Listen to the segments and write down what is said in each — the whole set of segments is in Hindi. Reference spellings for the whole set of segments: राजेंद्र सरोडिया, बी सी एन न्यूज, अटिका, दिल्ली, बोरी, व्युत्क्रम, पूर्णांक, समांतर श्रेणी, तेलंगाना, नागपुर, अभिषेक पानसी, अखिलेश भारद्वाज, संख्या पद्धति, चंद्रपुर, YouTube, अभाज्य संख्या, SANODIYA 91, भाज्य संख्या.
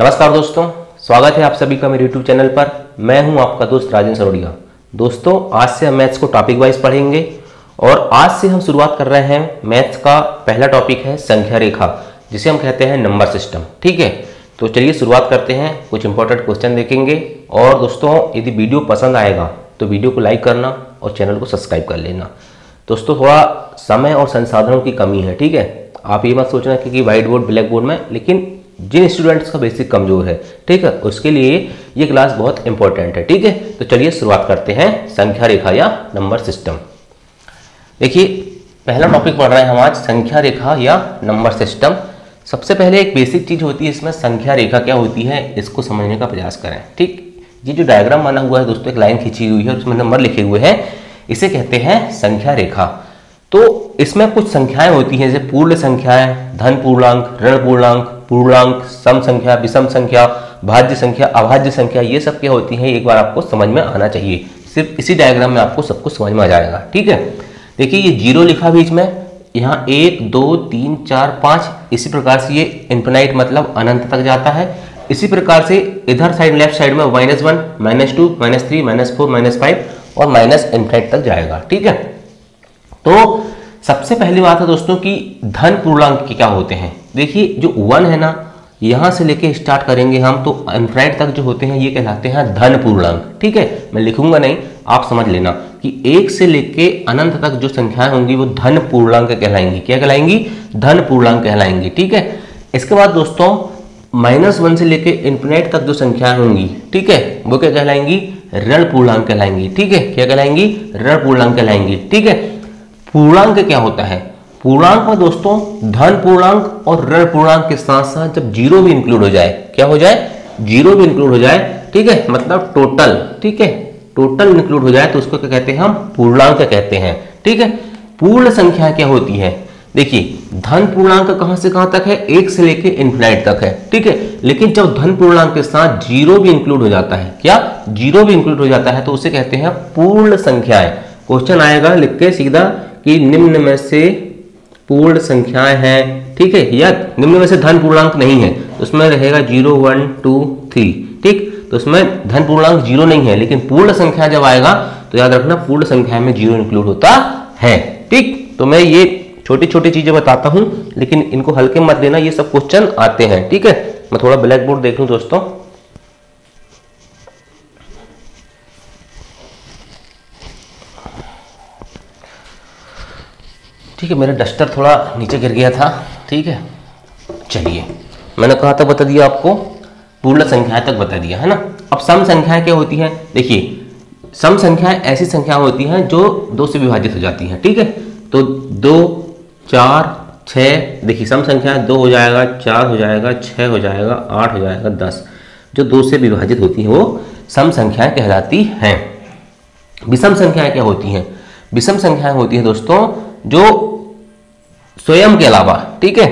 नमस्कार दोस्तों, स्वागत है आप सभी का मेरे YouTube चैनल पर। मैं हूं आपका दोस्त राजेंद्र सरोडिया। दोस्तों, आज से हम मैथ्स को टॉपिक वाइज पढ़ेंगे और आज से हम शुरुआत कर रहे हैं। मैथ्स का पहला टॉपिक है संख्या रेखा, जिसे हम कहते हैं नंबर सिस्टम। ठीक है, तो चलिए शुरुआत करते हैं। कुछ इंपॉर्टेंट क्वेश्चन देखेंगे। और दोस्तों, यदि वीडियो पसंद आएगा तो वीडियो को लाइक करना और चैनल को सब्सक्राइब कर लेना। दोस्तों, थोड़ा समय और संसाधनों की कमी है। ठीक है, आप ये मत सोचना कि व्हाइट बोर्ड ब्लैक बोर्ड में, लेकिन जिन स्टूडेंट्स का बेसिक कमजोर है, ठीक है, उसके लिए ये क्लास बहुत इंपॉर्टेंट है। ठीक है, तो चलिए शुरुआत करते हैं संख्या रेखा या नंबर सिस्टम। देखिए, पहला टॉपिक पढ़ रहे हैं हम आज, संख्या रेखा या नंबर सिस्टम। सबसे पहले एक बेसिक चीज होती है इसमें, संख्या रेखा क्या होती है इसको समझने का प्रयास करें। ठीक, ये जो डायग्राम बना हुआ है दोस्तों, एक लाइन खींची हुई है और उसमें नंबर लिखे हुए हैं, इसे कहते हैं संख्या रेखा। तो इसमें कुछ संख्याएं होती हैं, जैसे पूर्ण संख्याएं, धन पूर्णांक, ऋण पूर्णांक, पूर्णांक, सम संख्या, विषम संख्या, भाज्य संख्या, अभाज्य संख्या, ये सब क्या होती हैं एक बार आपको समझ में आना चाहिए। सिर्फ इसी डायग्राम में आपको सब कुछ समझ में आ जाएगा। ठीक है, देखिए ये जीरो लिखा बीच में, यहाँ 1 2 3 4 5, इसी प्रकार से ये इन्फिनाइट मतलब अनंत तक जाता है। इसी प्रकार से इधर साइड लेफ्ट साइड में -1 -2 -3 -4 -5 और माइनस इन्फिनाइट तक जाएगा। ठीक है, तो सबसे पहली बात है दोस्तों कि धन पूर्णांक के क्या होते हैं। देखिए जो 1 है ना, यहाँ से लेके स्टार्ट करेंगे हम तो इनफिनिट तक जो होते हैं ये कहलाते हैं धन पूर्णांक। ठीक है, मैं लिखूंगा नहीं, आप समझ लेना कि 1 से लेके अनंत तक जो संख्याएं होंगी वो धन पूर्णांक कहलाएंगी। क्या कहलाएंगी? धन पूर्णांक कहलाएंगी। ठीक है, इसके बाद दोस्तों -1 से लेके इनफिनिट तक जो संख्याएं होंगी, ठीक है, वो क्या कहलाएंगी? ऋण पूर्णांक कहलाएंगी। ठीक है, क्या कहलाएंगी? ऋण पूर्णांक कहलाएंगी। ठीक है, पूर्णांक क्या होता है? पूर्णांक में दोस्तों धन पूर्णांक और ऋण पूर्णांक के साथ साथ जब जीरो भी इंक्लूड हो जाए, क्या हो जाए? जीरो भी इंक्लूड हो जाए। ठीक है, मतलब टोटल, ठीक है, टोटल इंक्लूड हो जाए तो उसको क्या कहते हैं हम? पूर्णांक कहते हैं। ठीक है, पूर्ण संख्या क्या होती है? देखिए धन पूर्णांक कहां से कहां तक है? 1 से लेके इनफिनिट तक है। ठीक है, लेकिन जब धन पूर्णांक के साथ जीरो भी इंक्लूड हो जाता है, क्या? जीरो भी इंक्लूड हो जाता है तो उसे कहते हैं पूर्ण संख्याएं। क्वेश्चन आएगा लिख के सीधा कि निम्न में से पूर्ण संख्याएं हैं, ठीक है, या निम्न में से धन पूर्णांक नहीं है, उसमें रहेगा 0 1 2 3। ठीक, तो उसमें धन पूर्णांक 0 नहीं है, लेकिन पूर्ण संख्या जब आएगा तो याद रखना पूर्ण संख्या में 0 इंक्लूड होता है। ठीक, तो मैं ये छोटी छोटी चीजें बताता हूं, लेकिन इनको हल्के मत लेना, ये सब क्वेश्चन आते हैं। ठीक है, मैं थोड़ा ब्लैक बोर्ड देख लूं दोस्तों। ठीक है, मेरा डस्टर थोड़ा नीचे गिर गया था। ठीक है, चलिए, मैंने कहा था बता दिया आपको, पूर्ण संख्या तक बता दिया है ना। अब सम संख्याएं क्या होती हैं? देखिए सम संख्याएं ऐसी संख्या होती हैं जो 2 से विभाजित हो जाती हैं। ठीक है, तो 2 4 6, देखिए सम संख्याएं 2 हो जाएगा, 4 हो जाएगा, 6 हो जाएगा, 8 हो जाएगा, 10, जो 2 से विभाजित होती है वो सम संख्याएं कहलाती हैं। विषम संख्याएं क्या होती हैं? विषम संख्याएं होती है दोस्तों जो स्वयं के अलावा, ठीक है,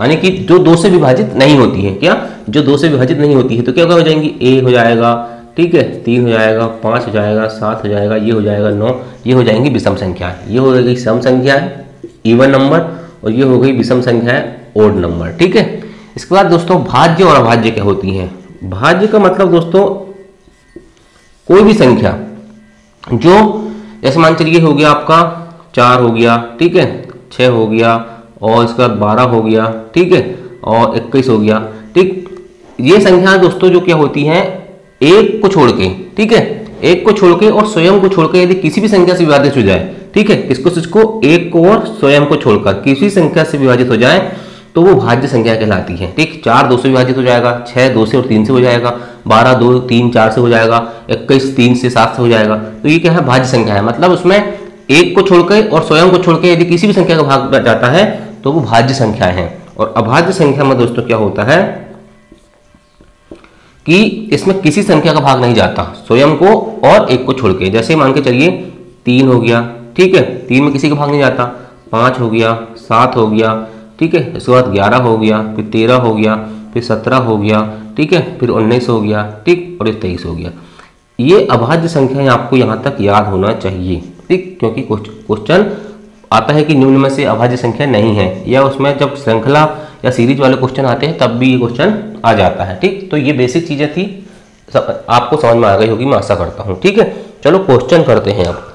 यानी कि जो 2 से विभाजित नहीं होती है। क्या? जो 2 से विभाजित नहीं होती है तो क्या हो जाएंगी? 1 हो जाएगा, ठीक है, 3 हो जाएगा, 5 हो जाएगा, 7 हो जाएगा, ये हो जाएगा 9, ये हो जाएंगी विषम संख्याएं। ये हो गई सम संख्याएं, इवन नंबर, और ये हो गई विषम संख्याएं, ओड नंबर। ठीक है, इसके बाद दोस्तों भाज्य और अभाज्य क्या होती है? भाज्य का मतलब दोस्तों कोई भी संख्या जो, जैसे मान चलिए हो गया आपका 4 हो गया, ठीक है, 6 हो गया, और इसके बाद 12 हो गया, ठीक है, और 21 हो गया। ठीक, ये संख्या दोस्तों जो क्या होती है, 1 को छोड़ के, ठीक है, 1 को छोड़ के और स्वयं को छोड़ के यदि किसी भी संख्या से विभाजित हो जाए, ठीक है, इसको 1 को और स्वयं को छोड़कर किसी संख्या से विभाजित हो जाए तो वो भाज्य संख्या कहलाती है। ठीक, 4 2 से विभाजित हो जाएगा, 6 2 से और 3 से हो जाएगा, 12 2 3 4 से हो जाएगा, 21 3 से 7 से हो जाएगा, तो ये क्या है? भाज्य संख्या है। मतलब उसमें 1 को छोड़कर और स्वयं को छोड़कर यदि किसी भी संख्या का भाग जाता है तो वो भाज्य संख्या है। और अभाज्य संख्या में दोस्तों क्या होता है कि इसमें किसी संख्या का भाग नहीं जाता, स्वयं को और 1 को छोड़ के। जैसे मान के चलिए 3 हो गया, ठीक है, 3 में किसी का भाग नहीं जाता, 5 हो गया, 7 हो गया, ठीक है, इसके बाद 11 हो गया, फिर 13 हो गया, फिर 17 हो गया, ठीक है, फिर 19 हो गया, ठीक, और 23 हो गया। ये अभाज्य संख्याएं आपको यहाँ तक याद होना चाहिए। ठीक, क्योंकि क्वेश्चन आता है कि निम्न में से अभाज्य संख्या नहीं है, या उसमें जब श्रृंखला या सीरीज वाले क्वेश्चन आते हैं तब भी ये क्वेश्चन आ जाता है। ठीक, तो ये बेसिक चीज़ें थी, आपको समझ में आ गई होगी मैं आशा करता हूँ। ठीक है, चलो क्वेश्चन करते हैं अब।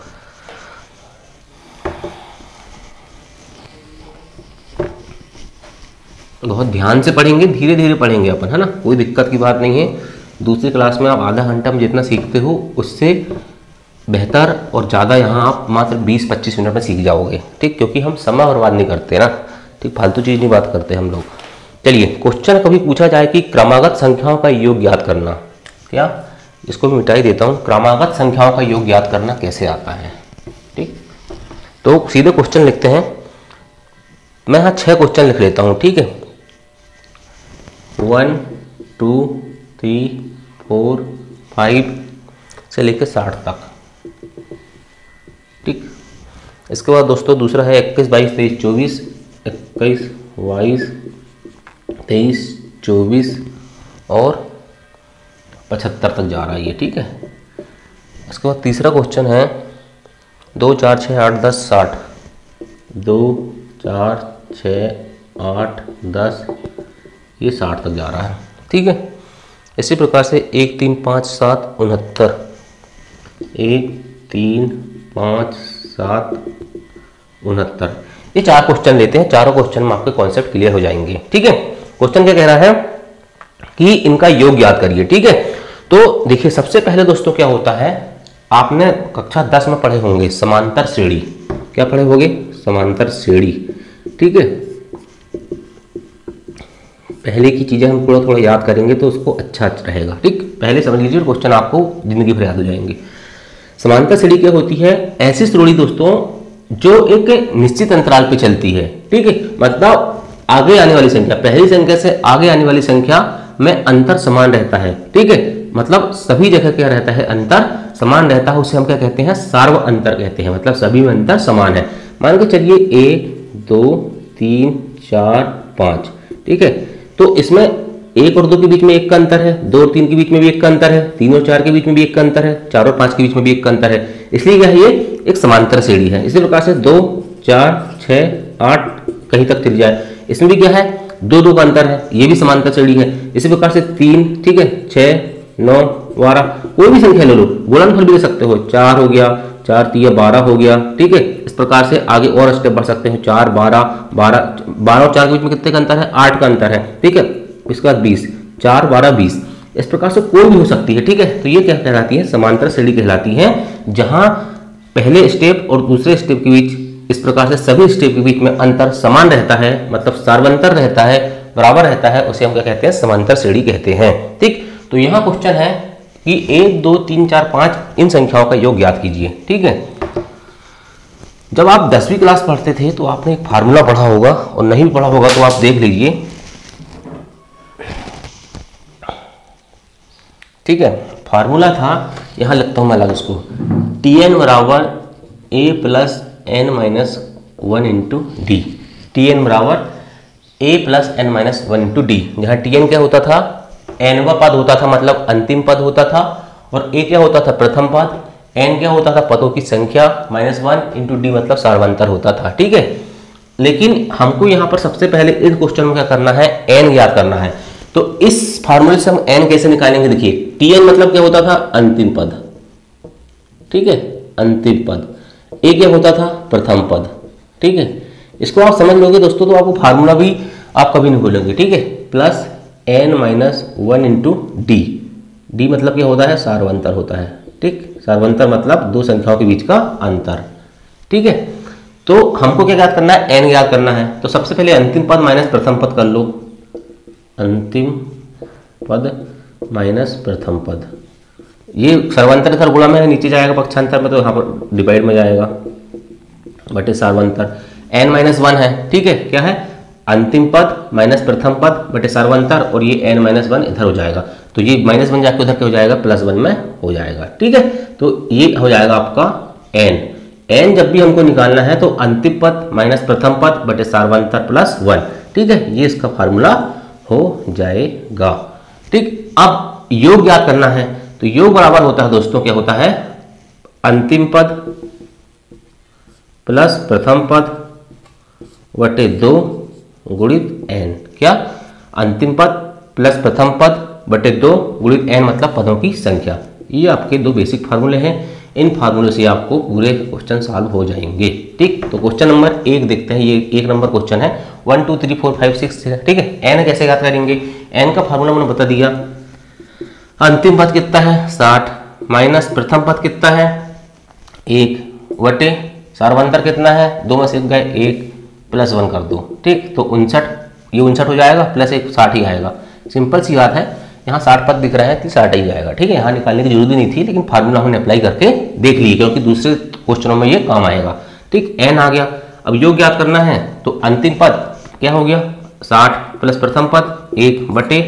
बहुत ध्यान से पढ़ेंगे, धीरे धीरे पढ़ेंगे अपन, है ना, कोई दिक्कत की बात नहीं है। दूसरी क्लास में आप आधा घंटा में जितना सीखते हो उससे बेहतर और ज़्यादा यहाँ आप मात्र 20-25 मिनट में सीख जाओगे। ठीक, क्योंकि हम समय बर्बाद नहीं करते ना, ठीक, फालतू चीज़ नहीं बात करते हम लोग। चलिए, क्वेश्चन कभी पूछा जाए कि क्रमागत संख्याओं का योग ज्ञात करना, क्या इसको मैं मिटाई देता हूँ, क्रमागत संख्याओं का योग ज्ञात करना कैसे आता है। ठीक, तो सीधे क्वेश्चन लिखते हैं, मैं यहाँ 6 क्वेश्चन लिख लेता हूँ। ठीक है, 1 2 3 4 5 से लेकर 60 तक। ठीक, इसके बाद दोस्तों दूसरा है 21 22 23 24, 21 22 23 24 और 75 तक जा रहा है ये। ठीक है, इसके बाद तीसरा क्वेश्चन है 2 4 6 8 10 60, 2 4 6 8 10 ये 60 तक जा रहा है। ठीक है, इसी प्रकार से 1 3 5 7 69, 1 3 5 7 69, ये 4 क्वेश्चन लेते हैं। चारों क्वेश्चन में आपके कॉन्सेप्ट क्लियर हो जाएंगे। ठीक है, क्वेश्चन क्या कह रहा है कि इनका योग याद करिए। ठीक है, तो देखिए सबसे पहले दोस्तों क्या होता है, आपने कक्षा 10 में पढ़े होंगे समांतर श्रेणी, क्या पढ़े होंगे, समांतर श्रेणी। ठीक है, पहले की चीजें हम थोड़ा थोड़ा याद करेंगे तो उसको अच्छा रहेगा। ठीक, पहले समझ लीजिए क्वेश्चन, आपको जिंदगी भर याद हो जाएंगे। समांतर श्रेणी क्या होती है, ऐसी श्रेणी दोस्तों जो एक निश्चित अंतराल पे चलती है। ठीक है, मतलब आगे आने वाली संख्या, पहली संख्या से आगे आने वाली संख्या में अंतर समान रहता है। ठीक है, मतलब सभी जगह क्या रहता है, अंतर समान रहता है, उसे हम क्या कहते हैं, सार्व अंतर कहते हैं, मतलब सभी में अंतर समान है। मान के चलिए 1 2 3 4 5, ठीक है, तो इसमें 1 और 2 के बीच में 1 का अंतर है, 2 और 3 के बीच में भी 1 का अंतर है, 3 और 4 के बीच में भी 1 का अंतर है, 4 और 5 के बीच में भी 1 का अंतर है, इसलिए क्या है, ये एक समांतर श्रेणी है। इसी प्रकार से 2 4 6 8 कहीं तक चल जाए, इसमें भी क्या है, 2 2 का अंतर है, ये भी समांतर श्रेणी है। इसी प्रकार से 3, ठीक है, 6 9 12, कोई भी संख्या ले लो, गुणनफल भी ले सकते हो, 4 हो गया, 4 3 12 हो गया। ठीक है, इस प्रकार से आगे और स्टेप बढ़ सकते हो, 4 12 12 12 और 4 के बीच में कितने का अंतर है, 8 का अंतर है। ठीक है, इसके बाद 20 4 12 20, इस प्रकार से कोई भी हो सकती है। ठीक है, तो ये क्या कहलाती है, समांतर श्रेणी कहलाती है, जहां पहले स्टेप और दूसरे स्टेप के बीच इस प्रकार से सभी स्टेप के बीच में अंतर समान रहता है, मतलब सार्वंतर रहता है, बराबर रहता है, उसे हम क्या कहते हैं, समांतर श्रेणी कहते हैं। ठीक, तो यहाँ क्वेश्चन है कि 1 2 3 4 5 इन संख्याओं का योग ज्ञात कीजिए। ठीक है, जब आप 10वीं क्लास पढ़ते थे तो आपने एक फार्मूला पढ़ा होगा, और नहीं भी पढ़ा होगा तो आप देख लीजिए। ठीक है, फार्मूला था, यहाँ लिखता हूँ मैं अलग उसको, TN = (a + n - 1 × d), TN = (a + n - 1 × d), जहाँ TN क्या होता था, nवा पद होता था, मतलब अंतिम पद होता था, और a क्या होता था, प्रथम पद, n क्या होता था, पदों की संख्या, -1 × d मतलब सार्वांतर होता था। ठीक है, लेकिन हमको यहाँ पर सबसे पहले इस क्वेश्चन में क्या करना है, n याद करना है। तो इस फार्मूले से हम n कैसे निकालेंगे, देखिए TN मतलब क्या होता था, अंतिम पद, ठीक है, अंतिम पद, a क्या होता था, प्रथम पद। ठीक है, इसको आप समझ लोगे दोस्तों तो आपको फार्मूला भी आप कभी नहीं भूलेंगे। ठीक है, +n - 1 × d, d मतलब क्या होता है, सार्वंतर होता है। ठीक, सार्वंतर मतलब दो संख्याओं के बीच का अंतर। ठीक है, तो हमको क्या याद करना है, n याद करना है। तो सबसे पहले अंतिम पद माइनस प्रथम पद कर लो, अंतिम पद माइनस प्रथम पद, ये सर्वांतर सर गुणा में नीचे जाएगा, पक्षांतर में तो यहाँ पर डिवाइड में जाएगा, बटे सर्वांतर, n - 1 है। ठीक है, क्या है, अंतिम पद माइनस प्रथम पद बटे सर्वांतर, और ये n - 1 इधर हो जाएगा, तो ये -1 जाके उधर क्या हो जाएगा, +1 में हो जाएगा। ठीक है, तो ये हो जाएगा आपका n। n जब भी हमको निकालना है तो अंतिम पद माइनस प्रथम पद बटे सर्वांतर +1। ठीक है, ये इसका फार्मूला हो जाएगा। ठीक, अब योग याद करना है, तो योग बराबर होता है दोस्तों, क्या होता है, अंतिम पद प्लस प्रथम पद बटे 2 गुणित n। क्या? अंतिम पद प्लस प्रथम पद बटे दो गुणित एन मतलब पदों की संख्या। ये आपके दो बेसिक फार्मूले हैं, इन फार्मूले से आपको पूरे क्वेश्चन सॉल्व हो जाएंगे। ठीक, तो क्वेश्चन नंबर एक देखते हैं। ये एक नंबर क्वेश्चन है 1 2 3 4 5 6। ठीक है, एन कैसे ज्ञात करेंगे? एन का फार्मूला मैंने बता दिया। अंतिम पद कितना है 60 माइनस प्रथम पद कितना है 1 बटे सर्वांतर कितना है 2 में से एक गए 1 प्लस 1 कर दो। ठीक, तो 59, ये 59 हो जाएगा प्लस 1 60 ही आएगा। सिंपल सी बात है, यहाँ 60 पद दिख रहा है तो 60 ही आएगा। ठीक है, यहाँ निकालने की जरूरत ही नहीं थी, लेकिन फार्मूला हमने अप्लाई करके देख लिए क्योंकि दूसरे क्वेश्चनों में ये काम आएगा। ठीक, एन आ गया। अब योग ज्ञात करना है तो अंतिम पद क्या हो गया 60 प्लस प्रथम पद 1 बटे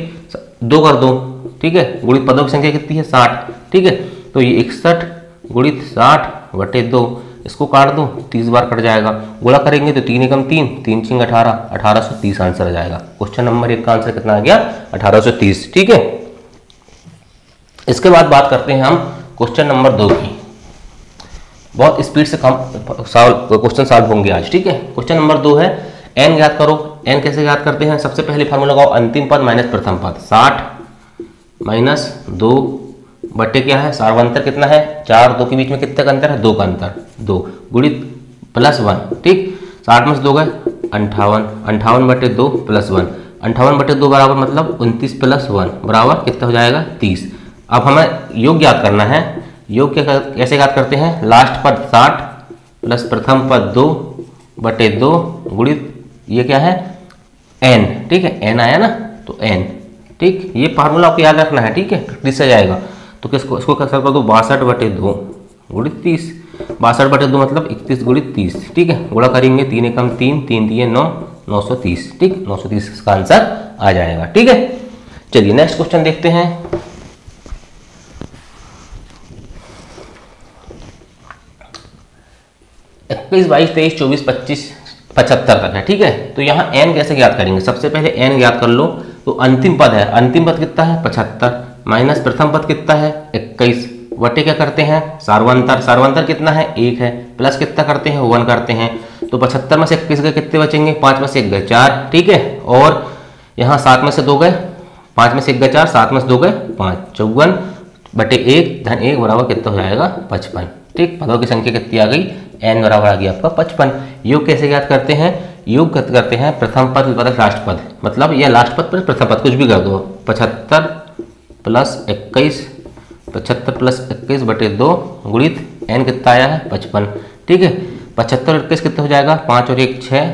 2 कर दो। ठीक है, गुणित पदों की संख्या कितनी है 60। ठीक है, तो ये 61 गुणित 60 बटे 2, इसको काट दो 30 बार कट जाएगा। गुणा करेंगे तो 3 एकम 3, 3 छिंग 18, 1830 आंसर आ जाएगा। क्वेश्चन नंबर एक का आंसर कितना आ गया 1830। ठीक है, इसके बाद बात करते हैं हम क्वेश्चन नंबर दो की। बहुत स्पीड से क्वेश्चन सॉल्व होंगे आज। ठीक है, क्वेश्चन नंबर दो है एन ज्ञात करो। एन कैसे ज्ञात करते हैं? सबसे पहले फार्मूला लगाओ अंतिम पद माइनस प्रथम पद। 60 माइनस 2 बटे क्या है सर्वांतर कितना है 4, 2 के बीच में कितने का अंतर है 2 का अंतर, 2 गुणित प्लस 1। ठीक, 60 में से 2 गए 58 बटे 2 प्लस 1, 58 बटे 2 बराबर मतलब 29 प्लस 1 बराबर कितना हो जाएगा 30। अब हमें योग ज्ञात करना है। योग कैसे ज्ञात करते हैं? लास्ट पद 60 प्लस प्रथम पद 2 बटे 2 गुणित ये क्या है एन। ठीक है, एन आया ना तो एन। ठीक, ये फार्मूला आपको याद रखना है। ठीक है, प्रैक्टिस से जाएगा तो किसको इसको कैंसिल कर दो 62 बटे 2 गुणित 30, 62 बटे 2 मतलब 31 गुणित 30। ठीक है, गुणा करेंगे 3 एकम 3, 3 3 9, 930। ठीक, 930 इसका आंसर आ जाएगा। ठीक है, चलिए नेक्स्ट क्वेश्चन देखते हैं। इक्कीस 22 23 24 25 75 तक है। ठीक है, तो यहाँ n कैसे ज्ञात करेंगे? सबसे पहले n ज्ञात कर लो। तो अंतिम पद है, अंतिम पद कितना है 75 माइनस प्रथम पद कितना है 21 बटे क्या करते हैं सर्वांतर, सर्वांतर कितना है 1 है प्लस कितना करते हैं 1 करते हैं। तो 75 में से 21 गए कितने बचेंगे 5 में से 1 गए 4। ठीक है, और यहाँ 7 में से 2 गए 5 में से 1 गए 4, 7 में से 2 गए 5, 54 बटे 1 धन 1 बराबर कितना हो जाएगा 55। ठीक, पदों की संख्या कितनी आ गई n बराबर आ गया आपका 55। योग कैसे ज्ञात करते हैं? योग करते हैं प्रथम पद प्लस लास्ट पद, मतलब यह लास्ट पद प्लस प्रथम पद कुछ भी कर दो। 75 प्लस 21 बटे 2 गुणित n कितना आया है 55। ठीक है, 75 और 21 कितना हो जाएगा 5 और 1 6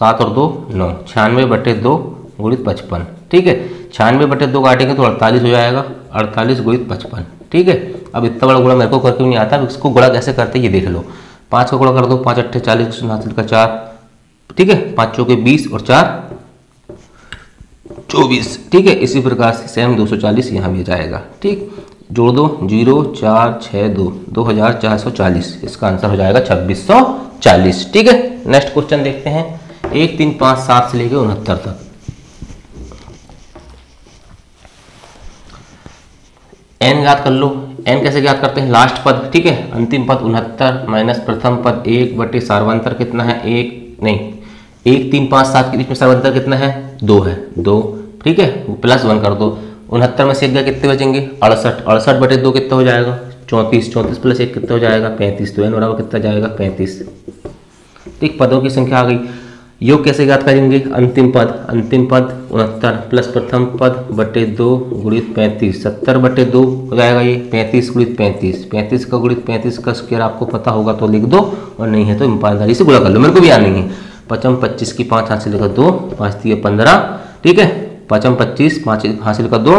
7 और 2 9, 96 बटे 2 गुणित 55। ठीक है, 96 बटे 2 काटेंगे तो 48 हो जाएगा, 48 गुणित 55। ठीक है, अब इतना बड़ा गुणा मेरे को करके नहीं आता, इसको गुणा कैसे करते हैं ये देख लो। 5 का गुणा कर दो 5 अट्ठे 40 का 4। ठीक है, 5 चौके 20 और 4 24। ठीक है, इसी प्रकार से सेम 240 यहाँ भी जाएगा। ठीक, जोड़ दो 0 4 6 2, 2440 इसका आंसर हो जाएगा 2640। ठीक है, नेक्स्ट क्वेश्चन देखते हैं 1 3 5 7 से लेकर 69 तक। एन ज्ञात कर लो। एन कैसे ज्ञात करते हैं? लास्ट पद, ठीक है, अंतिम पद 69 माइनस प्रथम पद 1 बटे सर्वांतर कितना है 1 3 5 7 के बीच में सर्वांतर कितना है 2 है 2। ठीक है, प्लस 1 कर दो, 69 में से 1 गए कितने बचेंगे 68 बटे 2 कितना हो जाएगा 34 34 प्लस 1 कितना हो जाएगा 35। तो एन बराबर कितना जाएगा 35। ठीक, पदों की संख्या आ गई। योग कैसे ज्ञात करेंगे? अंतिम पद 69 प्लस प्रथम पद बटे 2 गुणित 35, 70 बटे 2 हो जाएगा ये 35 गुणित 35, 35 का गुणित 35 का स्क्वायर आपको पता होगा तो लिख दो, और नहीं है तो ईमानदारी से गुणा कर लो, मेरे को भी याद नहीं है। 25 25 की 5 हासिल कर दो 5 3 15। ठीक है, 25 25 5 हासिल कर दो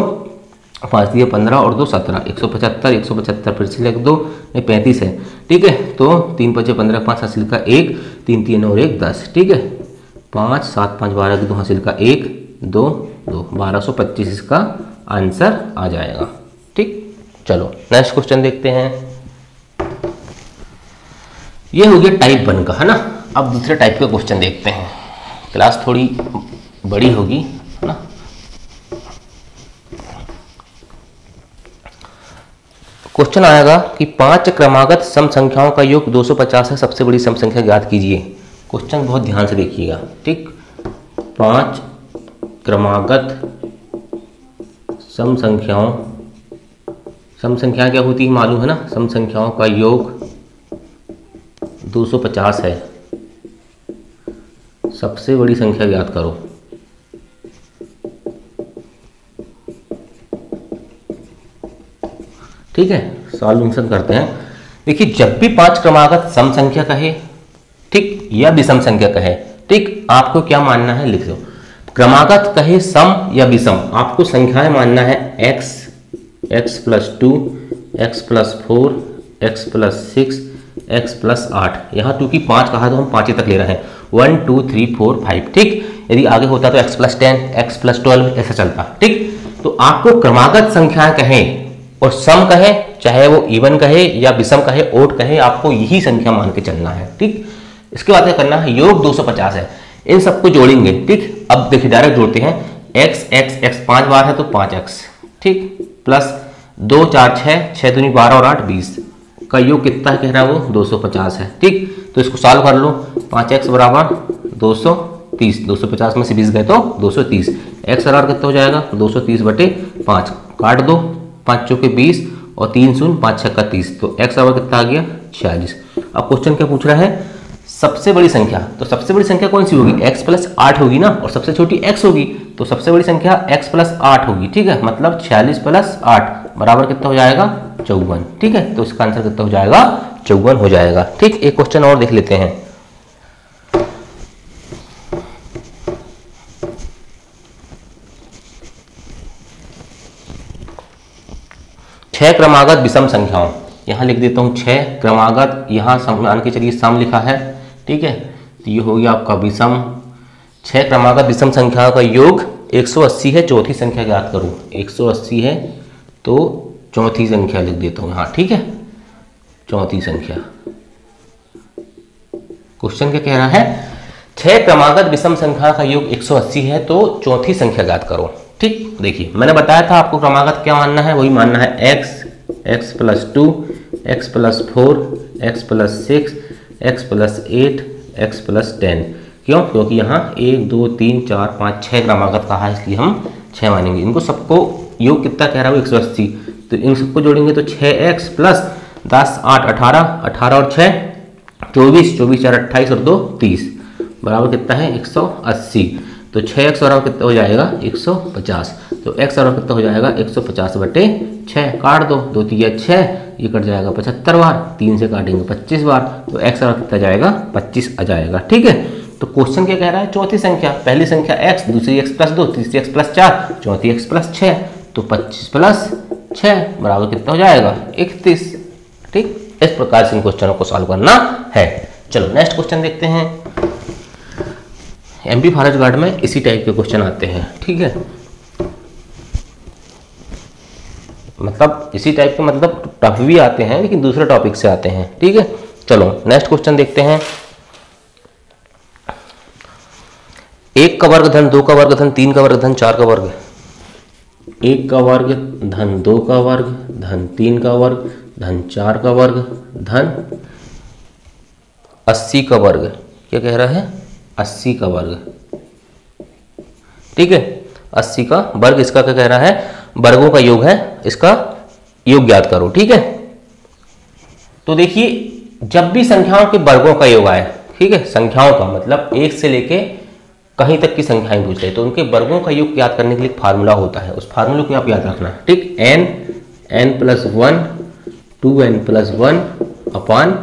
5 3 15 और 2 17, 175 175 फिर से लिख दो, नहीं 35 है। ठीक है, तो 3 5 15 5 हासिल का 1, 3 3 और 1 10। ठीक है, 5 7 5 12 की 2 हासिल का 1 2 2, 1225 इसका आंसर आ जाएगा। ठीक, चलो नेक्स्ट क्वेश्चन देखते हैं। ये हो गया टाइप 1 का, है ना। अब दूसरे टाइप का क्वेश्चन देखते हैं। क्लास थोड़ी बड़ी होगी, है ना। क्वेश्चन आएगा कि 5 क्रमागत सम संख्याओं का योग 250 है, सबसे बड़ी सम संख्या ज्ञात कीजिए। क्वेश्चन बहुत ध्यान से देखिएगा। ठीक, 5 क्रमागत समसंख्याओं, समसंख्याएं क्या होती है मालूम है ना, समसंख्याओं का योग 250 है। सबसे बड़ी संख्या ज्ञात करो। ठीक है, सॉल्यूशन करते हैं। देखिए, जब भी पांच क्रमागत समसंख्या कहे, ठीक, या विषम संख्या कहे, ठीक, आपको क्या मानना है लिख लो। क्रमागत कहे सम या विषम, आपको संख्याएं मानना है x, x plus 2, x plus 4, x plus 6, x plus 8। यहाँ क्योंकि 5 कहा तो हम 5 ही तक ले रहे हैं, 1 2 3 4 5। ठीक, यदि आगे होता तो x प्लस 10, x प्लस 12 ऐसा चलता। ठीक, तो आपको क्रमागत संख्याएं कहे और सम कहे, चाहे वो इवन कहे या विषम कहे, ओड कहे, आपको यही संख्या मान के चलना है। ठीक, इसके बाद क्या करना है, योग 250 है, इन सबको जोड़ेंगे। ठीक, अब देखिए डायरेक्ट जोड़ते हैं, x x x 5 बार है तो 5x, ठीक, प्लस 2 4 6 6 2 12 और 8 20 का योग कितना कह रहा है वो 250 है। ठीक, तो इसको सॉल्व कर लो, 5x बराबर 230, 250 में से 20 गए तो 230, x बराबर कितना हो जाएगा 230/5, काट दो, 5 चौके 20 और 3 शून्य 5 छक्का 30, तो x बराबर कितना आ गया 46। अब क्वेश्चन क्या पूछ रहा है, सबसे बड़ी संख्या, तो सबसे बड़ी संख्या कौन सी होगी, x प्लस 8 होगी ना, और सबसे छोटी x होगी, तो सबसे बड़ी संख्या x प्लस 8 होगी। ठीक है, मतलब 46 प्लस 8 बराबर कितना हो जाएगा 54। ठीक है, तो इसका आंसर कितना हो जाएगा 54 हो जाएगा। ठीक, एक क्वेश्चन और देख लेते हैं। छह क्रमागत विषम संख्याओं, यहां लिख देता हूं छह क्रमागत, यहां मान के चलिए सम लिखा है। ठीक है, तो ये हो गया आपका विषम। छह क्रमागत विषम संख्याओं का योग 180 है, चौथी संख्या ज्ञात करूं, 180 है तो चौथी संख्या लिख देता हूं। हाँ, ठीक है, चौथी संख्या। क्वेश्चन क्या कह रहा है, छह क्रमागत विषम संख्या का योग 180 है तो चौथी संख्या ज्ञात करो। ठीक, देखिए मैंने बताया था आपको क्रमागत क्या मानना है, वही मानना है X, x plus 2, x plus 4, x plus 6, x plus 8, x plus 10। क्यों, क्योंकि यहाँ 1 2 3 4 5 6 क्रमागत कहा है, इसलिए हम 6 मानेंगे। इनको सबको योग कितना कह रहा है वो 180, तो इन सबको जोड़ेंगे तो 6x प्लस 10 8 18, 18 और 6 24, 24 4 28 और 2 30 बराबर कितना है 180। तो 6x बराबर कितना हो जाएगा 150, तो x बराबर कितना हो जाएगा 150/6, काट दो, 2 3 6, ये कट जाएगा 75 बार, 3 से काटेंगे 25 बार, तो x बराबर कितना जाएगा 25 आ जाएगा। ठीक है, तो क्वेश्चन क्या कह रहा है, चौथी संख्या, पहली संख्या x, दूसरी x प्लस 2, तीसरी x प्लस 4, चौथी x प्लस 6, तो 25 प्लस 6 बराबर कितना हो जाएगा 31। ठीक, इस प्रकार से इन क्वेश्चनों को सॉल्व करना है। चलो नेक्स्ट क्वेश्चन देखते हैं। एमपी फॉरेस्ट में इसी टाइप के क्वेश्चन आते हैं। ठीक है, मतलब इसी टाइप के, मतलब टफ भी आते हैं लेकिन दूसरे टॉपिक से आते हैं। ठीक है, चलो नेक्स्ट क्वेश्चन देखते हैं। 1 का वर्ग धन 2 का वर्ग धन 3 का वर्ग धन 4 का वर्ग 1 का वर्ग धन 2 का वर्ग धन 3 का वर्ग धन 4 का वर्ग धन 80 का वर्ग, क्या कह रहा है 80 का वर्ग। ठीक है, 80 का वर्ग, इसका क्या कह रहा है, वर्गों का योग है, इसका योग ज्ञात करो। ठीक है, तो देखिए जब भी संख्याओं के वर्गों का योग आए, ठीक है, संख्याओं का मतलब एक से लेके कहीं तक की संख्याएं पूछते हैं, तो उनके वर्गों का योग ज्ञात करने के लिए फार्मूला होता है, उस फार्मूले को आप याद रखना। ठीक, n n plus 1 2n plus 1 upon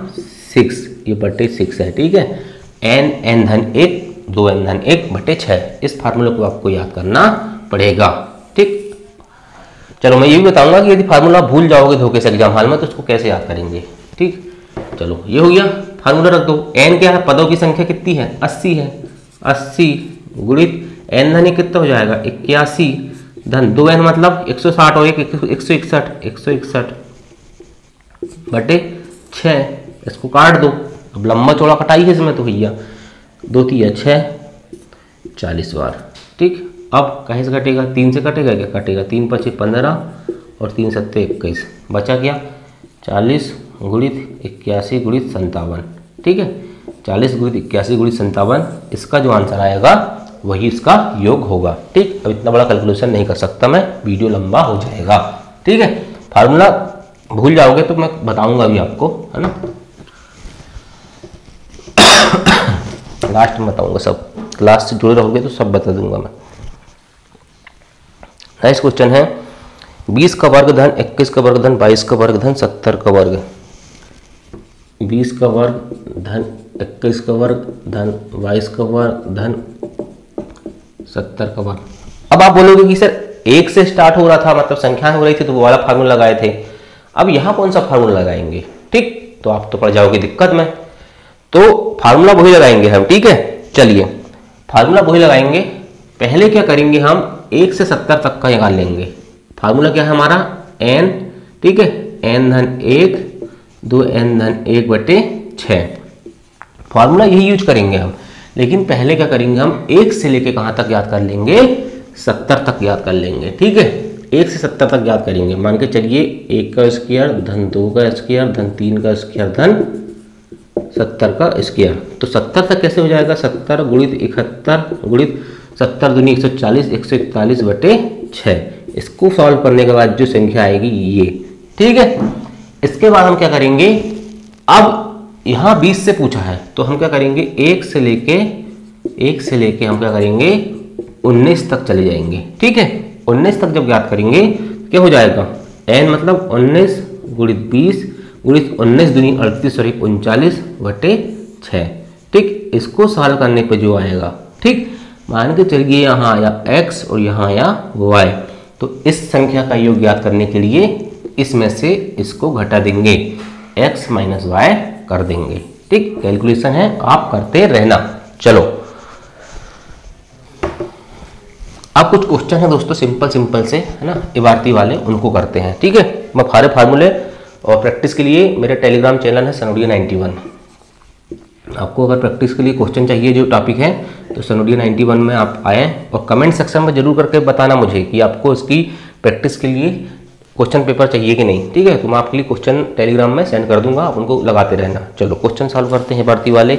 6, ये बटे 6 है। ठीक है, n n धन 1 2 n धन 1 बटे 6, इस फार्मूले को आपको याद करना पड़ेगा। ठीक, चलो मैं ये भी बताऊंगा कि यदि फार्मूला भूल जाओगे धोखे से एग्जाम हाल में तो उसको कैसे याद करेंगे। ठीक, चलो ये हो गया, फार्मूला रख दो। n क्या है, पदों की संख्या कितनी है 80 है, 80 गुणित n धन 1 कितना हो जाएगा 81 धन 2n मतलब 160 और 161 बटे 6, इसको काट दो, अब लंबा चौड़ा कटाई है इसमें तो भैया 2 3 6 40 बार। ठीक, अब कहीं से कटेगा, 3 से कटेगा, क्या कटेगा, 3 5 15 और 3 7 21, बचा क्या 40 गुणित 81 गुणित 57। ठीक है, 40 गुणित 81 गुणित 57, इसका जो आंसर आएगा वही इसका योग होगा। ठीक, अब इतना बड़ा कैलकुलेशन नहीं कर सकता मैं, वीडियो लंबा हो जाएगा। ठीक है, फार्मूला भूल जाओगे तो मैं बताऊंगा अभी आपको, है ना, लास्ट में बताऊंगा। सब क्लास से जुड़े रहोगे तो सब बता दूंगा मैं। नेक्स्ट क्वेश्चन है 20 का वर्ग धन 21 का वर्ग धन 22 का वर्ग धन 70 का वर्ग। 20 का वर्ग धन 21 का वर्ग धन 22 का वर्ग धन 70 का वर्ग। अब आप बोलोगे कि सर एक से स्टार्ट हो रहा था, मतलब संख्या हो रही थी तो वो वाला फार्मूला लगाए थे, अब यहाँ कौन सा फार्मूला लगाएंगे? ठीक, तो आप तो पड़ जाओगे दिक्कत में। तो फार्मूला वही लगाएंगे हम। ठीक है, चलिए फार्मूला वही लगाएंगे। पहले क्या करेंगे हम, 1 से 70 तक का निकाल लेंगे। फार्मूला क्या है हमारा, एन। ठीक है, एन धन 1 दो एन धन 1/6। फार्मूला यही यूज करेंगे हम, लेकिन पहले क्या करेंगे हम, 1 से लेके कहाँ तक याद कर लेंगे, 70 तक याद कर लेंगे। ठीक है, 1 से 70 तक याद करेंगे। मान के चलिए 1 का स्क्वायर धन 2 का स्क्वायर धन 3 का स्क्वायर धन 70 का स्क्वायर। तो 70 तक कैसे हो जाएगा, 70 गुणित 71 गुणित 70 दूनी 140 141/6। इसको सॉल्व करने के बाद जो संख्या आएगी ये। ठीक है, इसके बाद हम क्या करेंगे, अब यहाँ 20 से पूछा है तो हम क्या करेंगे, 1 से लेके हम क्या करेंगे 19 तक चले जाएंगे। ठीक है, 19 तक जब याद करेंगे क्या हो जाएगा, n मतलब 19 गुणित 20 गुणित 19 दूनी 39/6। ठीक, इसको सॉल्व करने पे जो आएगा, ठीक, मान के चलिए यहाँ आया x और यहाँ आया y। तो इस संख्या का योग ज्ञात करने के लिए इसमें से इसको घटा देंगे, x माइनस y कर देंगे। ठीक, कैलकुलेशन है, आप करते रहना। चलो अब कुछ क्वेश्चन है दोस्तों, सिंपल सिंपल से, है ना, इबारती वाले, उनको करते हैं। ठीक है, मैं सारे फार्मूले और प्रैक्टिस के लिए मेरा टेलीग्राम चैनल है सनोडिया 91। आपको अगर प्रैक्टिस के लिए क्वेश्चन चाहिए जो टॉपिक है तो सनोडिया 91 में आप आए और कमेंट सेक्शन में जरूर करके बताना मुझे कि आपको इसकी प्रैक्टिस के लिए क्वेश्चन पेपर चाहिए कि नहीं। ठीक है, तो मैं आपके लिए क्वेश्चन टेलीग्राम में सेंड कर दूंगा, आप उनको लगाते रहना। चलो क्वेश्चन सॉल्व करते हैं भारती वाले।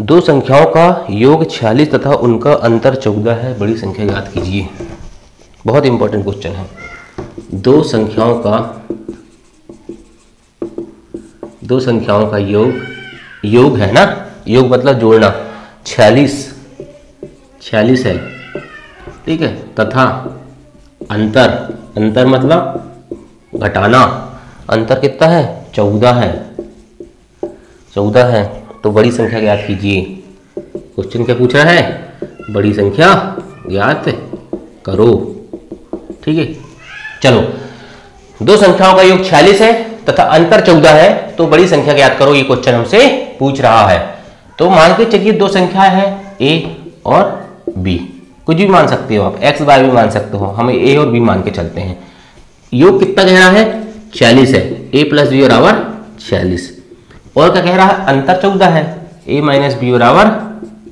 दो संख्याओं का योग 46 तथा उनका अंतर 14 है, बड़ी संख्या याद कीजिए। बहुत इंपॉर्टेंट क्वेश्चन है। दो संख्याओं का योग है ना, योग मतलब जोड़ना, 46 है। ठीक है, तथा अंतर मतलब घटाना, अंतर कितना है, 14 है। तो बड़ी संख्या ज्ञात कीजिए। क्वेश्चन क्या पूछा है, बड़ी संख्या ज्ञात करो। ठीक है, चलो दो संख्याओं का योग 46 है तथा अंतर 14 है, तो बड़ी संख्या ज्ञात करो, ये क्वेश्चन हमसे पूछ रहा है। तो मान के चलिए दो संख्या है a और b, कुछ भी मान सकते हो आप, x y भी मान सकते हो, हमें a और b मान के चलते हैं। योग कितना कह रहा है, 46 है, a प्लस बी बराबर 46। और क्या कह रहा है, अंतर 14 है, a माइनस बी बराबर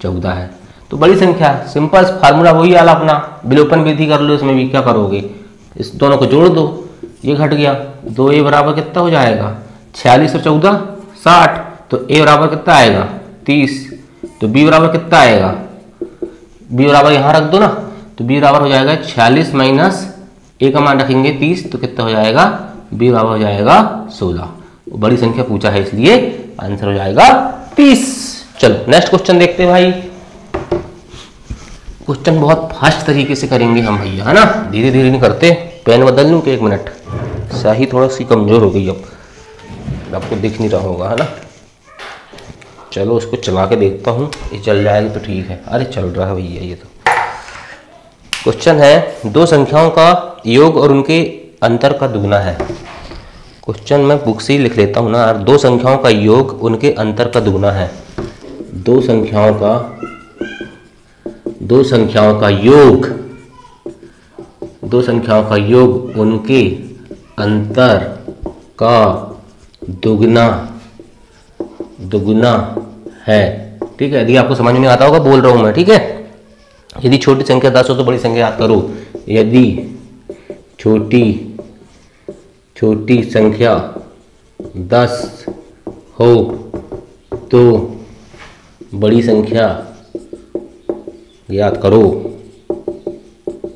14 है। तो बड़ी संख्या, सिंपल फार्मूला वही आला अपना, विलोपन विधि कर लो, इसमें भी क्या करोगे, इस दोनों को जोड़ दो, ये घट गया, 2a बराबर कितना हो जाएगा, 46 और 14 60, तो a बराबर कितना आएगा 30, तो b बराबर कितना आएगा, b बराबर यहाँ रख दो ना, तो b बराबर हो जाएगा 46 माइनस a का मान रखेंगे 30, तो कितना हो जाएगा, b बराबर हो जाएगा 16। बड़ी संख्या पूछा है इसलिए आंसर हो जाएगा 30। चलो नेक्स्ट क्वेश्चन देखते हैं भाई। क्वेश्चन बहुत फास्ट तरीके से करेंगे हम भैया, है ना, धीरे धीरे नहीं करते। पेन बदल लूं के, एक मिनट, स्याही थोड़ा सी कमजोर हो गई, अब आपको दिख नहीं रहा होगा, है ना। चलो इसको चला के देखता हूं, ये चल जाएगा तो ठीक है। अरे चल रहा है भैया ये तो। क्वेश्चन है दो संख्याओं का योग और उनके अंतर का दुगना है। क्वेश्चन मैं बुक से ही लिख लेता हूँ ना यार। दो संख्याओं का योग उनके अंतर का दुगना है। दो संख्याओं का योग उनके अंतर का दुगना है। ठीक है, यदि आपको समझ में आता होगा बोल रहा हूँ मैं। ठीक है, यदि छोटी संख्या 10 हो तो बड़ी संख्या याद करो। यदि छोटी संख्या 10 हो तो बड़ी संख्या याद करो।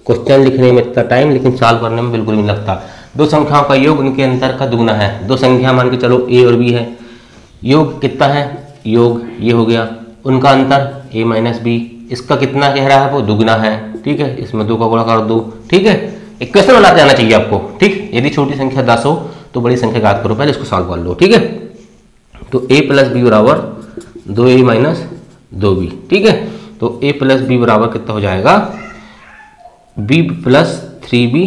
क्वेश्चन लिखने में इतना टाइम, लेकिन सॉल्व करने में बिल्कुल नहीं लगता। दो संख्याओं का योग उनके अंतर का दुगना है। दो संख्या मान के चलो ए और बी है, योग कितना है, योग ये हो गया, उनका अंतर ए माइनस बी, इसका कितना कह रहा है वो दुगना है, ठीक है, इसमें दो का गुणा कर दो, ठीक है, इक्वेशन बनाते आना चाहिए आपको, ठीक। यदि छोटी संख्या 10 हो तो बड़ी संख्या याद करो, पहले इसको सॉल्व कर लो, ठीक है। तो ए प्लस बी बराबर 2a माइनस 2b, ठीक है। तो a प्लस बी बराबर कितना हो जाएगा, b प्लस 3b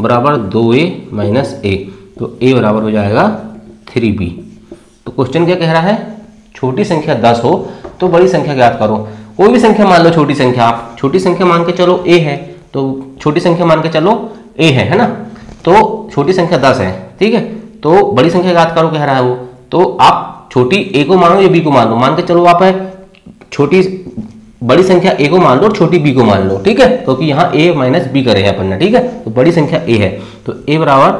बराबर 2a माइनस a, तो a बराबर हो जाएगा 3b। तो क्वेश्चन क्या कह रहा है, छोटी संख्या 10 हो तो बड़ी संख्या ज्ञात करो। कोई भी संख्या मान लो, छोटी संख्या, आप छोटी संख्या मान के चलो a है, तो छोटी संख्या मान के चलो a है ना, तो छोटी संख्या 10 है, ठीक है, तो बड़ी संख्या ज्ञात करो कह रहा है वो। तो आप छोटी ए को मानो या बी को मान लो, मान के चलो आप है छोटी, बड़ी संख्या ए को मान लो और छोटी बी को मान लो, ठीक है, क्योंकि यहाँ ए माइनस बी करे अपन ने, ठीक है। तो बड़ी संख्या ए है, तो ए बराबर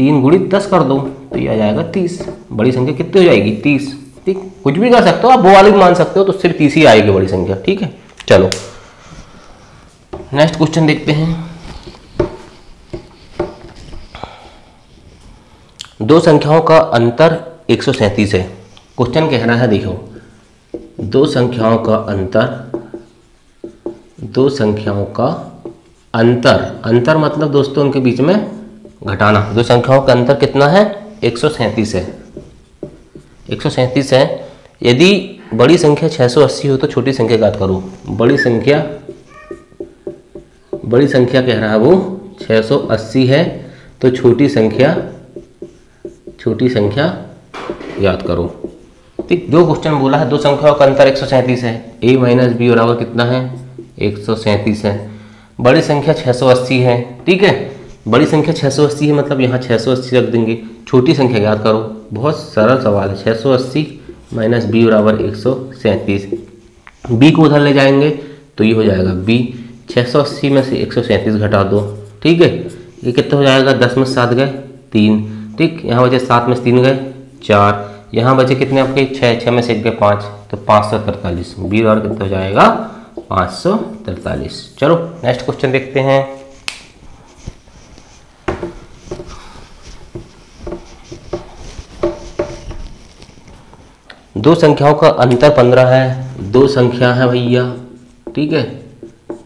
3 × 10 कर दो तो ये आ जाएगा 30। बड़ी संख्या कितनी हो जाएगी, 30, ठीक। कुछ भी कर सकते हो आप, वो वाली भी मान सकते हो, तो सिर्फ 30 ही आएगी बड़ी संख्या, ठीक है। चलो नेक्स्ट क्वेश्चन देखते हैं। दो संख्याओं का अंतर 137 है। क्वेश्चन कह रहा है, देखो दो संख्याओं का अंतर मतलब दोस्तों उनके बीच में घटाना। दो संख्याओं का अंतर कितना है, 137 है, 137 है। यदि बड़ी संख्या 680 हो तो छोटी संख्या ज्ञात करो। बड़ी संख्या कह रहा है वो 680 है, तो छोटी संख्या याद करो, ठीक। जो क्वेश्चन बोला है दो संख्याओं का अंतर 137 है, a माइनस बी बराबर कितना है, 137 है। बड़ी संख्या 680 है, ठीक है, बड़ी संख्या 680 है मतलब यहाँ 680 रख देंगे। छोटी संख्या याद करो, बहुत सरल सवाल है। 680 माइनस बी बराबर 137, बी को उधर ले जाएंगे तो ये हो जाएगा b। 680 में से 137 घटा दो, ठीक है, ये कितना हो जाएगा, 10 में 7 गए 3, ठीक, यहाँ बचे 7 में 3 गए 4, यहाँ बचे कितने आपके 6, 6 में से 1 गए 5, तो 543। बी और कितना हो जाएगा, 543। चलो नेक्स्ट क्वेश्चन देखते हैं। दो संख्याओं का अंतर 15 है। दो संख्या है भैया, ठीक है,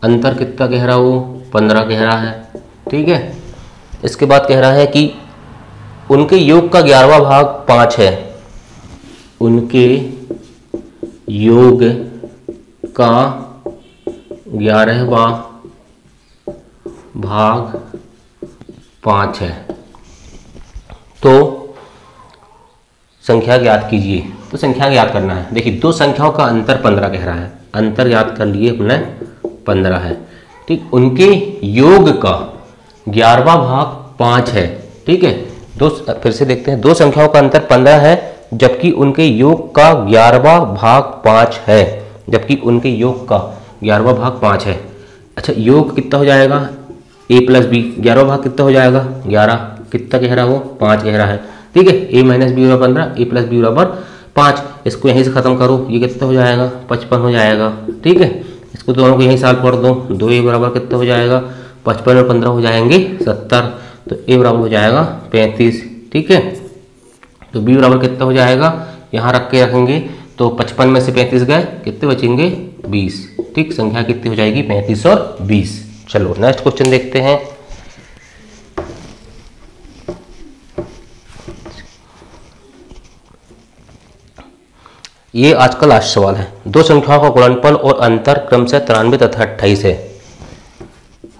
अंतर कितना कह रहा है वो, 15 कह रहा है, ठीक है। इसके बाद कह रहा है कि उनके योग का 11वां भाग 5 है। उनके योग का 11वां भाग 5 है, तो संख्या ज्ञात कीजिए। तो संख्या ज्ञात करना है, देखिए दो संख्याओं का अंतर 15 कह रहा है, अंतर ज्ञात कर लिए अपने 15 है, ठीक। उनके योग का 11वां भाग 5 है, ठीक है। फिर से देखते हैं, दो संख्याओं का अंतर 15 है जबकि उनके योग का 11वां भाग 5 है, जबकि उनके योग का 11वां भाग 5 है। अच्छा, योग कितना हो जाएगा, a प्लस बी, 11वां भाग कितना हो जाएगा, 11, कितना कह रहा है वो, 5 कह रहा है, ठीक है। a माइनस बी बराबर 15, a प्लस बी बराबर 5, इसको यहीं से खत्म करो, ये कितना हो जाएगा, 55 हो जाएगा, ठीक है। इसको दोनों को यहीं साल पढ़ दो, 2a बराबर कितना हो जाएगा, 55 और 15 हो जाएंगे 70, तो a बराबर हो जाएगा 35, ठीक है। तो b बराबर कितना हो जाएगा, यहाँ रखेंगे तो 55 में से 35 गए, कितने बचेंगे, 20, ठीक। संख्या कितनी हो जाएगी, 35 और 20। चलो नेक्स्ट क्वेश्चन देखते हैं। ये आज का लास्ट सवाल है। दो संख्याओं का गुणनफल और अंतर क्रमशः 93 तथा 28 है।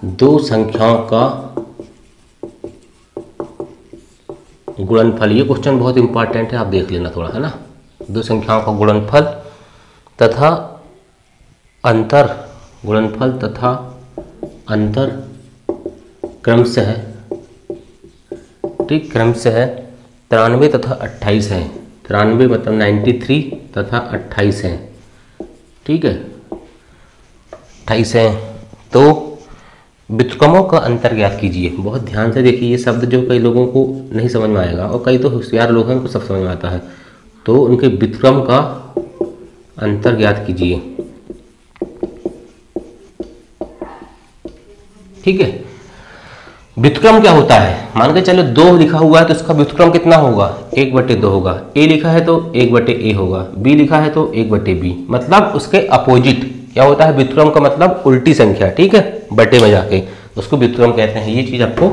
दो संख्याओं का गुणनफल, ये क्वेश्चन बहुत इंपॉर्टेंट है, आप देख लेना थोड़ा, है ना। दो संख्याओं का गुणनफल तथा अंतर, क्रमशः, ठीक, क्रमशः 93 तथा 28 है। 93 मतलब 93 तथा 28 है, ठीक है, 28 है। तो व्युत्क्रमों का अंतर ज्ञात कीजिए। बहुत ध्यान से देखिए, ये शब्द जो कई लोगों को नहीं समझ में आएगा और कई तो होशियार लोग हैं उनको सब समझ में आता है। तो उनके व्युत्क्रम का अंतर ज्ञात कीजिए। ठीक है, व्युत्क्रम क्या होता है? मान के चलो 2 लिखा हुआ है तो इसका व्युत्क्रम कितना होगा? 1/2 होगा। ए लिखा है तो 1/a होगा, बी लिखा है तो 1/b, मतलब उसके अपोजिट। क्या होता है व्युत्क्रम का मतलब? उल्टी संख्या। ठीक है, बटे में जाके उसको व्युत्क्रम कहते हैं। ये चीज आपको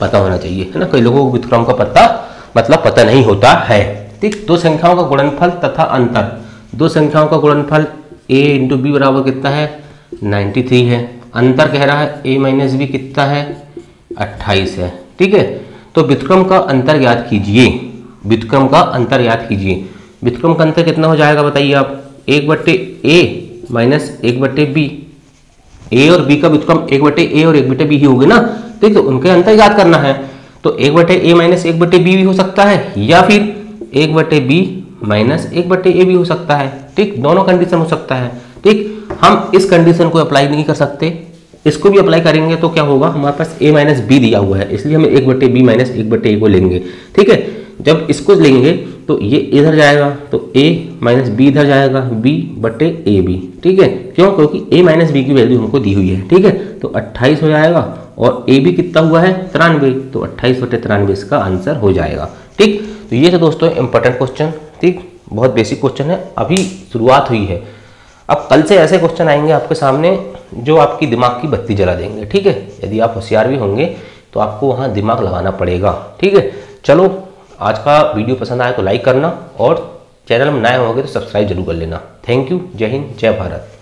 पता होना चाहिए, है ना। कई लोगों को व्युत्क्रम का पता नहीं होता है। ठीक, दो संख्याओं का गुणनफल तथा अंतर। दो संख्याओं का गुणनफल a×b बराबर कितना है? 93 है। अंतर कह रहा है a-b कितना है? 28 है। ठीक है, तो व्युत्क्रम का अंतर ज्ञात कीजिए। व्युत्क्रम का अंतर ज्ञात कीजिए। व्युत्क्रम का अंतर कितना हो जाएगा बताइए आप? 1/a - 1/b। ए और बी का व्युत्क्रम 1/a और 1/b ही होगी ना। ठीक, तो उनके अंतर ज्ञात करना है तो 1/a - 1/b भी हो सकता है या फिर 1/b - 1/a भी हो सकता है। ठीक, दोनों कंडीशन हो सकता है। ठीक, हम इस कंडीशन को अप्लाई नहीं कर सकते, इसको भी अप्लाई करेंगे तो क्या होगा? हमारे पास a - b दिया हुआ है, इसलिए हम 1/b - 1/a को लेंगे। ठीक है, जब इसको लेंगे तो ये इधर जाएगा तो a - b इधर जाएगा, b/a b। ठीक है, क्यों? क्योंकि a - b की वैल्यू हमको दी हुई है। ठीक है, तो 28 हो जाएगा और a b कितना हुआ है? 93, तो 28/93 इसका आंसर हो जाएगा। ठीक, तो ये तो दोस्तों इंपॉर्टेंट क्वेश्चन, ठीक, बहुत बेसिक क्वेश्चन है, अभी शुरुआत हुई है। अब कल से ऐसे क्वेश्चन आएंगे आपके सामने जो आपकी दिमाग की बत्ती जला देंगे। ठीक है, यदि आप होशियार भी होंगे तो आपको वहाँ दिमाग लगाना पड़ेगा। ठीक है, चलो आज का वीडियो पसंद आए तो लाइक करना और चैनल में नए होंगे तो सब्सक्राइब जरूर कर लेना। थैंक यू, जय हिंद, जय भारत।